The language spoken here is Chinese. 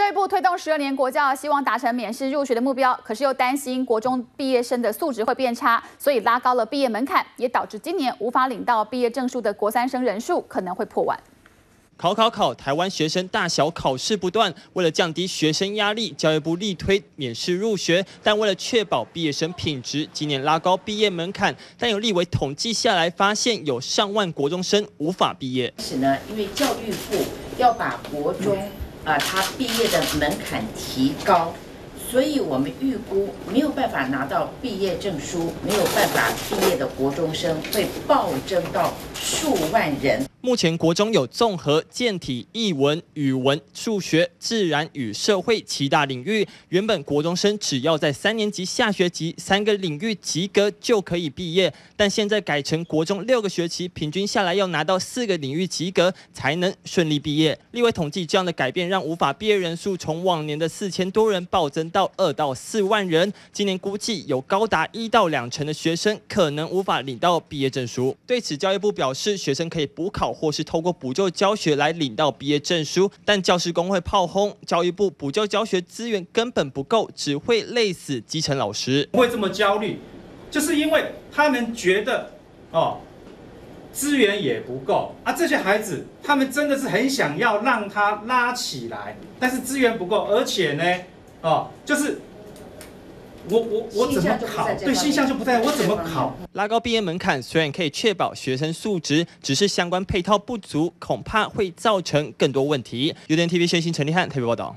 教育部推动12年国教，希望达成免试入学的目标，可是又担心国中毕业生的素质会变差，所以拉高了毕业门槛，也导致今年无法领到毕业证书的国三生人数可能会破万。 考！台湾学生大小考试不断，为了降低学生压力，教育部力推免试入学，但为了确保毕业生品质，今年拉高毕业门槛。但有立委统计下来，发现有上万国中生无法毕业。是呢，因为教育部要把国中他毕业的门槛提高，所以我们预估没有办法拿到毕业证书、没有办法毕业的国中生会暴增到数万人。 目前国中有综合、健体、艺文、语文、数学、自然与社会7大领域。原本国中生只要在3年级下学期3个领域及格就可以毕业，但现在改成国中6个学期，平均下来要拿到4个领域及格才能顺利毕业。立委统计，这样的改变让无法毕业人数从往年的4000多人暴增到2到4万人。今年估计有高达1到2成的学生可能无法领到毕业证书。对此，教育部表示，学生可以补考 或是透过补救教学来领到毕业证书，但教师工会炮轰教育部补救教学资源根本不够，只会累死基层老师。会这么焦虑，就是因为他们觉得资源也不够啊，这些孩子他们真的是很想要让他拉起来，但是资源不够，而且呢，就是。 我怎么考？对，性向就不在，我怎么考？拉高毕业门槛虽然可以确保学生素质，只是相关配套不足，恐怕会造成更多问题。UDN TV 新闻陈立汉特别报道。